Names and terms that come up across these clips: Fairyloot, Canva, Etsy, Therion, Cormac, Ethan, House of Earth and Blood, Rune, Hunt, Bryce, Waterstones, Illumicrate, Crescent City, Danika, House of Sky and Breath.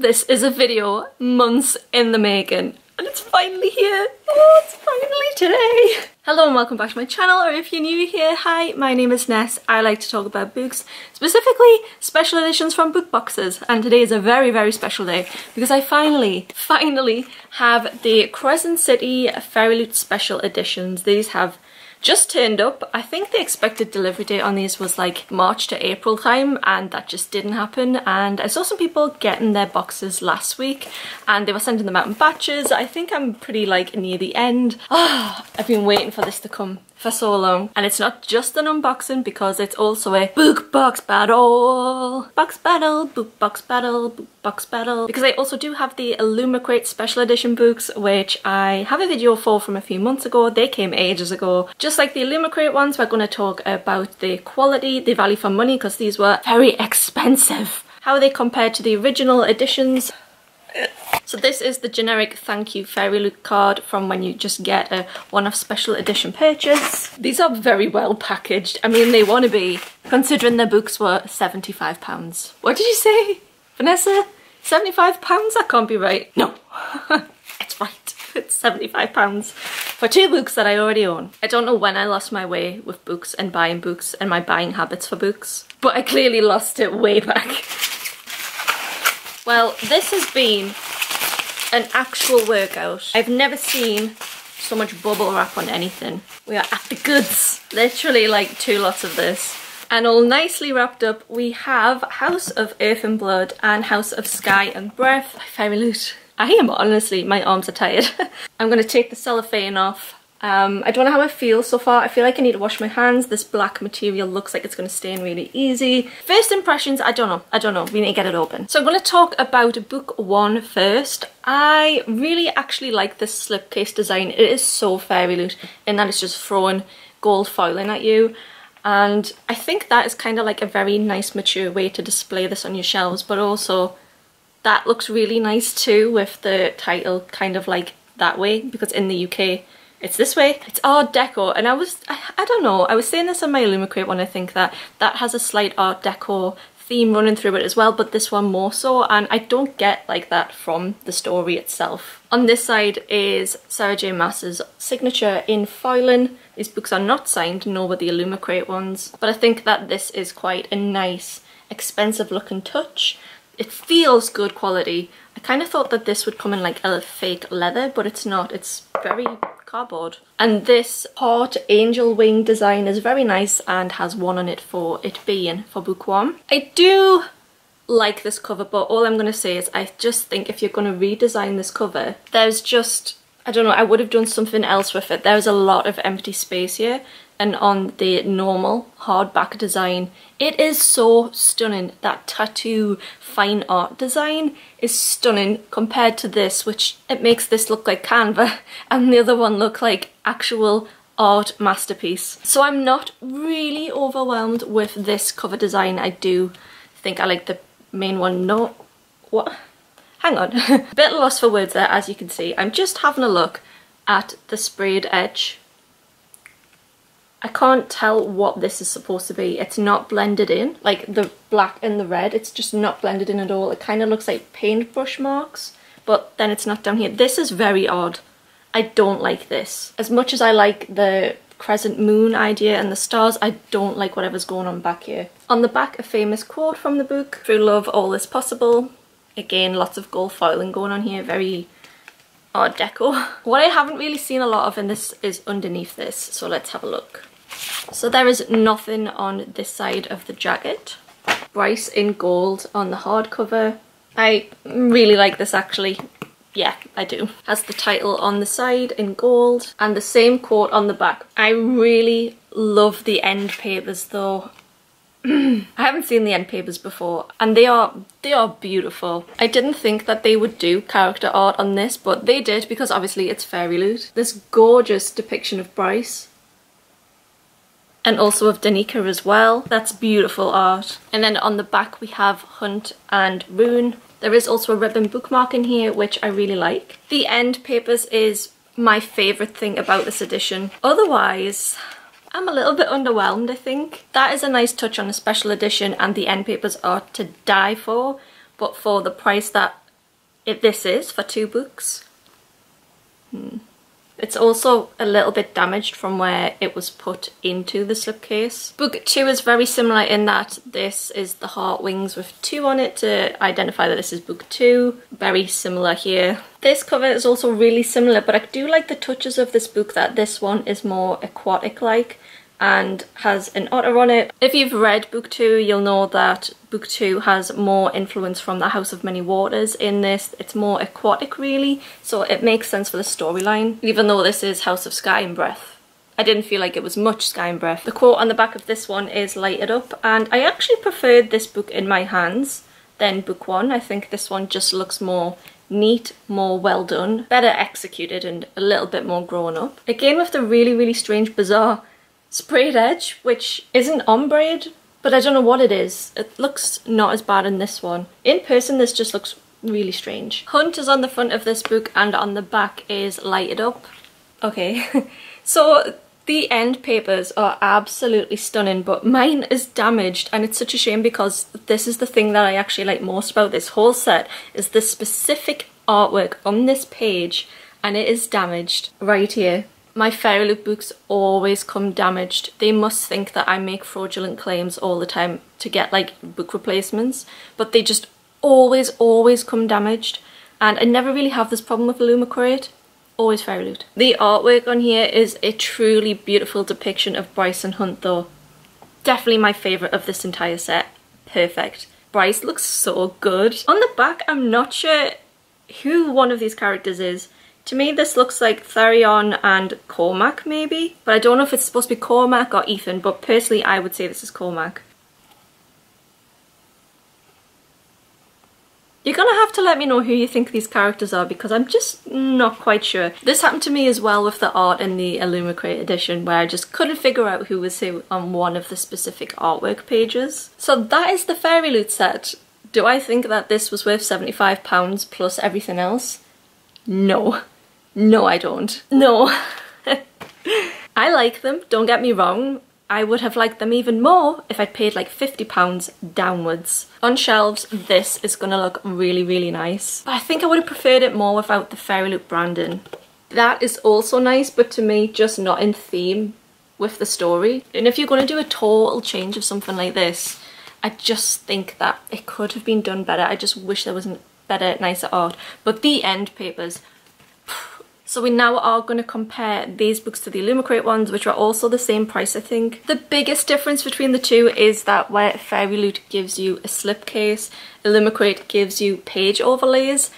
This is a video months in the making and it's finally here. Oh, it's finally today. Hello and welcome back to my channel, or if you're new here, hi, my name is Ness. I like to talk about books, specifically special editions from book boxes, and today is a very, very special day because I finally have the Crescent City Fairyloot special editions. These have just turned up. I think the expected delivery date on these was like March to April time, and that just didn't happen. And I saw some people getting their boxes last week and they were sending them out in batches. I think I'm pretty like near the end. Oh, I've been waiting for this to come for so long. And it's not just an unboxing, because it's also a book box battle. Box battle, book box battle, book box battle. Because I also do have the Illumicrate special edition books, which I have a video for from a few months ago. They came ages ago. Just like the Illumicrate ones, we're going to talk about the quality, the value for money, because these were very expensive. How they compare to the original editions. So this is the generic thank you Fairyloot card from when you just get a one-off special edition purchase. These are very well packaged. I mean, they want to be, considering their books were £75. What did you say, Vanessa? £75? That can't be right. No, it's right. It's £75 for two books that I already own. I don't know when I lost my way with books and my buying habits for books, but I clearly lost it way back. Well, this has been an actual workout. I've never seen so much bubble wrap on anything. We are at the goods. Literally like two lots of this. And all nicely wrapped up, we have House of Earth and Blood and House of Sky and Breath by Fairyloot. I am honestly, my arms are tired. I'm gonna take the cellophane off. I don't know how I feel so far. I feel like I need to wash my hands. This black material looks like it's going to stain really easy. First impressions, I don't know. We need to get it open. So I'm going to talk about book one first. I really actually like this slipcase design. It is so Fairyloot in that it's just throwing gold foiling at you. And I think that is kind of like a very nice mature way to display this on your shelves. But also that looks really nice too, with the title kind of like that way, because in the UK, it's this way. It's Art Deco, and I don't know, I was saying this on my Illumicrate one, I think that has a slight Art Deco theme running through it as well, but this one more so, and I don't get like that from the story itself. On this side is Sarah J Maas's signature in foiling. These books are not signed, nor were the Illumicrate ones, but I think that this is quite a nice, expensive looking touch. It feels good quality. I kind of thought that this would come in like a fake leather, but it's not. It's very cardboard. And this heart angel wing design is very nice and has one on it for it being for book one. I do like this cover, but all I'm going to say is I just think if you're going to redesign this cover, there's just, I don't know, I would have done something else with it. There's a lot of empty space here. And on the normal hardback design, it is so stunning. That tattoo fine art design is stunning compared to this, which it makes this look like Canva and the other one look like actual art masterpiece. So I'm not really overwhelmed with this cover design. I do think I like the main one. No, what? Hang on. Bit lost for words there, as you can see. I'm just having a look at the sprayed edge. I can't tell what this is supposed to be. It's not blended in, like the black and the red, it's just not blended in at all. It kind of looks like paintbrush marks, but then it's not down here. This is very odd. I don't like this. As much as I like the crescent moon idea and the stars, I don't like whatever's going on back here. On the back, a famous quote from the book, "Through love, all is possible." Again, lots of gold foiling going on here, very Art Deco. What I haven't really seen a lot of in this is underneath this, so let's have a look. So there is nothing on this side of the jacket. Bryce in gold on the hardcover. I really like this actually. Yeah, I do. Has the title on the side in gold and the same quote on the back. I really love the end papers though. I haven't seen the end papers before and they are beautiful. I didn't think that they would do character art on this, but they did because obviously it's Fairyloot. This gorgeous depiction of Bryce and also of Danika as well. That's beautiful art. And then on the back we have Hunt and Rune. There is also a ribbon bookmark in here which I really like. The end papers is my favourite thing about this edition. Otherwise, I'm a little bit underwhelmed, I think. That is a nice touch on a special edition and the end papers are to die for, but for the price that if this is for 2 books. It's also a little bit damaged from where it was put into the slipcase. Book 2 is very similar in that this is the heart wings with 2 on it to identify that this is book 2. Very similar here. This cover is also really similar, but I do like the touches of this book that this one is more aquatic-like and has an otter on it. If you've read book 2, you'll know that book 2 has more influence from the House of Many Waters in this. It's more aquatic really, so it makes sense for the storyline, even though this is House of Sky and Breath. I didn't feel like it was much Sky and Breath. The quote on the back of this one is lighted up, and I actually preferred this book in my hands than book 1. I think this one just looks more neat, more well done, better executed and a little bit more grown up. Again with the really strange, bizarre sprayed edge, which isn't on braid, but I don't know what it is. It looks not as bad in this one. In person this just looks really strange. Hunt is on the front of this book and on the back is lighted up. Okay, so the end papers are absolutely stunning, but mine is damaged, and it's such a shame because this is the thing that I actually like most about this whole set, is this specific artwork on this page, and it is damaged right here. My Fairyloot books always come damaged. They must think that I make fraudulent claims all the time to get like book replacements, but they just always come damaged, and I never really have this problem with Illumicrate. Always Fairyloot. The artwork on here is a truly beautiful depiction of Bryce and Hunt though. Definitely my favourite of this entire set. Perfect. Bryce looks so good. On the back I'm not sure who one of these characters is. To me this looks like Therion and Cormac maybe, but I don't know if it's supposed to be Cormac or Ethan, but personally I would say this is Cormac. You're gonna have to let me know who you think these characters are because I'm just not quite sure. This happened to me as well with the art in the Illumicrate edition where I just couldn't figure out who was who on one of the specific artwork pages. So that is the Fairyloot set. Do I think that this was worth £75 plus everything else? No. No, I don't. No. I like them, don't get me wrong. I would have liked them even more if I'd paid like £50 downwards. On shelves, this is gonna look really nice. But I think I would have preferred it more without the Fairyloot branding. That is also nice, but to me, just not in theme with the story. And if you're gonna do a total change of something like this, I just think that it could have been done better. I just wish there wasn't better, nicer art. But the end papers. So we now are going to compare these books to the Illumicrate ones, which are also the same price, I think. The biggest difference between the two is that where Fairyloot gives you a slipcase, Illumicrate gives you page overlays.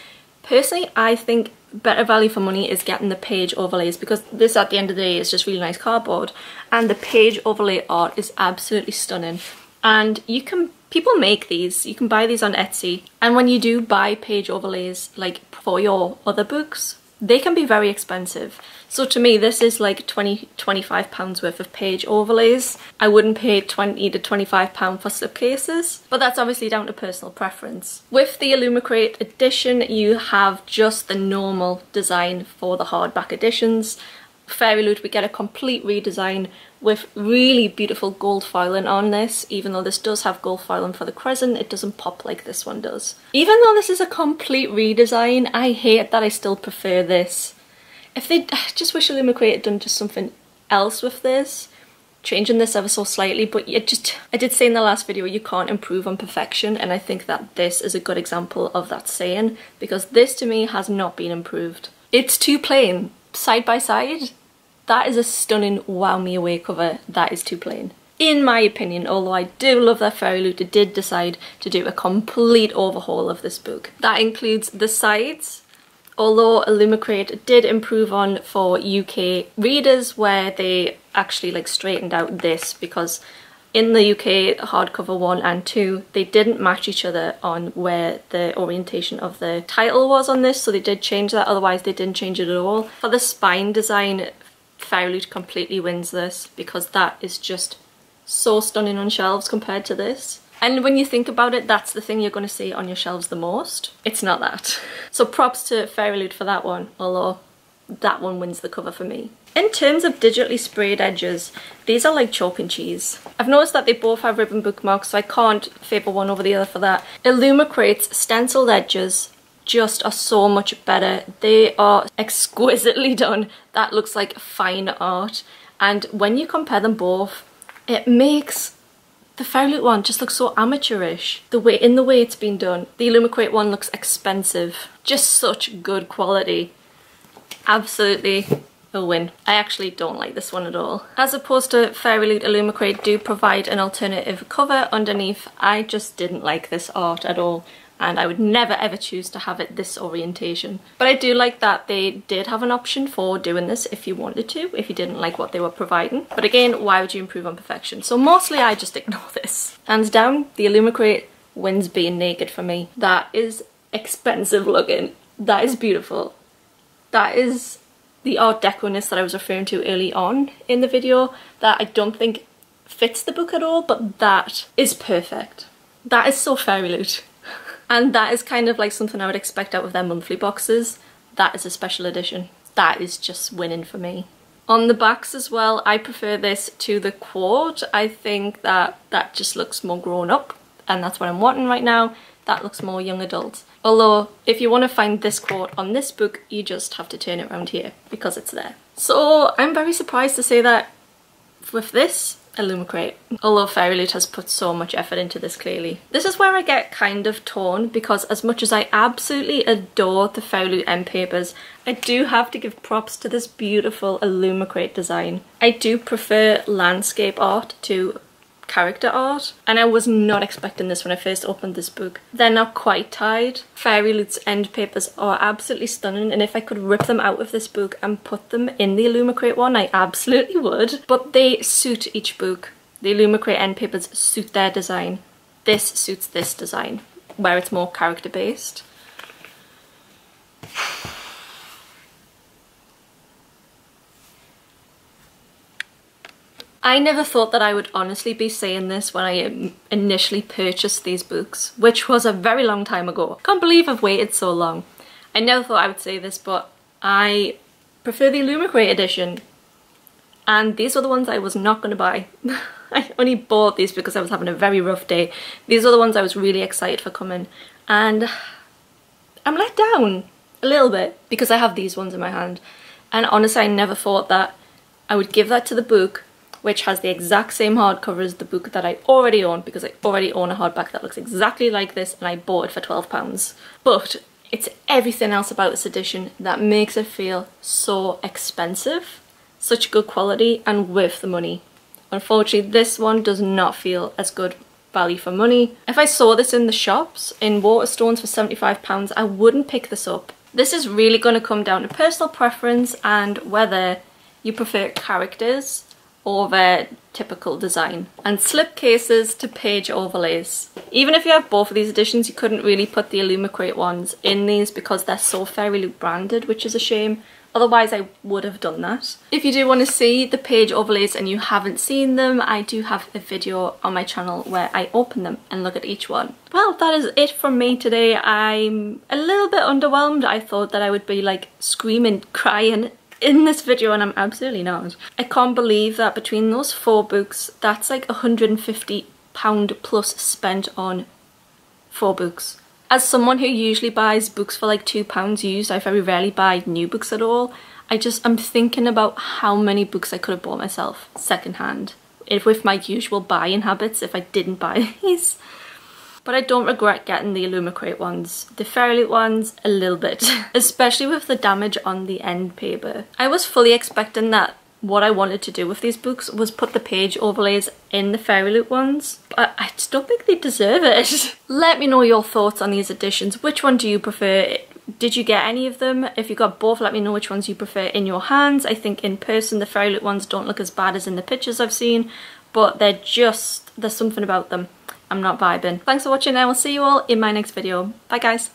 Personally, I think better value for money is getting the page overlays because this, at the end of the day, is just really nice cardboard. And the page overlay art is absolutely stunning. And you can, people make these, you can buy these on Etsy. And when you do buy page overlays, like for your other books, they can be very expensive. So to me, this is like £20–25 worth of page overlays. I wouldn't pay £20 to £25 for slipcases, but that's obviously down to personal preference. With the Illumicrate edition, you have just the normal design for the hardback editions. Fairyloot, we get a complete redesign with really beautiful gold foiling on this. Even though this does have gold foiling for the crescent, it doesn't pop like this one does. Even though this is a complete redesign, I hate that I still prefer this. If they just wish Illumicrate had done just something else with this, changing this ever so slightly, but it just, I did say in the last video, you can't improve on perfection, and I think that this is a good example of that saying, because this to me has not been improved. It's too plain. Side by side, that is a stunning wow me away cover. That is too plain. In my opinion, although I do love that Fairyloot did decide to do a complete overhaul of this book. That includes the sides, although Illumicrate did improve on for UK readers where they actually like straightened out this, because in the UK hardcover 1 and 2, they didn't match each other on where the orientation of the title was on this, so they did change that, otherwise they didn't change it at all. For the spine design, Fairyloot completely wins this because that is just so stunning on shelves compared to this. And when you think about it, that's the thing you're going to see on your shelves the most. It's not that. So props to Fairyloot for that one, although that one wins the cover for me. In terms of digitally sprayed edges, these are like chalk and cheese. I've noticed that they both have ribbon bookmarks, so I can't favour one over the other for that. Illumicrate's stenciled edges just are so much better. They are exquisitely done. That looks like fine art. And when you compare them both, it makes the Fairyloot one just looks so amateurish. In the way it's been done. The Illumicrate one looks expensive. Just such good quality. Absolutely a win. I actually don't like this one at all. As opposed to Fairyloot, Illumicrate do provide an alternative cover underneath. I just didn't like this art at all, and I would never ever choose to have it this orientation. But I do like that they did have an option for doing this if you wanted to, if you didn't like what they were providing. But again, why would you improve on perfection? So mostly I just ignore this. Hands down, the Illumicrate wins being naked for me. That is expensive looking. That is beautiful. That is the art deco-ness that I was referring to early on in the video that I don't think fits the book at all, but that is perfect. That is so Fairyloot. And that is kind of like something I would expect out of their monthly boxes. That is a special edition. That is just winning for me. On the backs as well, I prefer this to the quad. I think that just looks more grown up, and that's what I'm wanting right now. That looks more young adult. Although, if you want to find this quote on this book, you just have to turn it around here because it's there. So I'm very surprised to say that with this, Illumicrate. Although Fairyloot has put so much effort into this clearly. This is where I get kind of torn because as much as I absolutely adore the Fairyloot end papers, I do have to give props to this beautiful Illumicrate design. I do prefer landscape art to character art, and I was not expecting this when I first opened this book. They're not quite tied. Fairyloot's end papers are absolutely stunning, and if I could rip them out of this book and put them in the Illumicrate one, I absolutely would. But they suit each book. The Illumicrate end papers suit their design. This suits this design, where it's more character based. I never thought that I would honestly be saying this when I initially purchased these books, which was a very long time ago. Can't believe I've waited so long. I never thought I would say this, but I prefer the Illumicrate edition. And these are the ones I was not going to buy. I only bought these because I was having a very rough day. These are the ones I was really excited for coming. And I'm let down a little bit because I have these ones in my hand. And honestly, I never thought that I would give that to the book, which has the exact same hardcover as the book that I already own, because I already own a hardback that looks exactly like this and I bought it for £12. But it's everything else about this edition that makes it feel so expensive, such good quality and worth the money. Unfortunately, this one does not feel as good value for money. If I saw this in the shops, in Waterstones for £75, I wouldn't pick this up. This is really going to come down to personal preference and whether you prefer characters over typical design, and slipcases to page overlays. Even if you have both of these editions, you couldn't really put the Illumicrate ones in these because they're so Fairyloot branded, which is a shame. Otherwise I would have done that. If you do want to see the page overlays and you haven't seen them, I do have a video on my channel where I open them and look at each one. Well, that is it from me today. I'm a little bit underwhelmed. I thought that I would be like screaming, crying in this video, and I'm absolutely not. I can't believe that between those four books, that's like £150 plus spent on four books. As someone who usually buys books for like £2 used, I very rarely buy new books at all. I'm thinking about how many books I could have bought myself secondhand, if with my usual buying habits, if I didn't buy these. But I don't regret getting the Illumicrate ones. The Fairyloot ones, a little bit. Especially with the damage on the end paper. I was fully expecting that what I wanted to do with these books was put the page overlays in the Fairyloot ones, but I just don't think they deserve it. Let me know your thoughts on these editions. Which one do you prefer? Did you get any of them? If you got both, let me know which ones you prefer in your hands. I think in person the Fairyloot ones don't look as bad as in the pictures I've seen, but there's something about them. I'm not vibing. Thanks for watching, and I will see you all in my next video. Bye guys.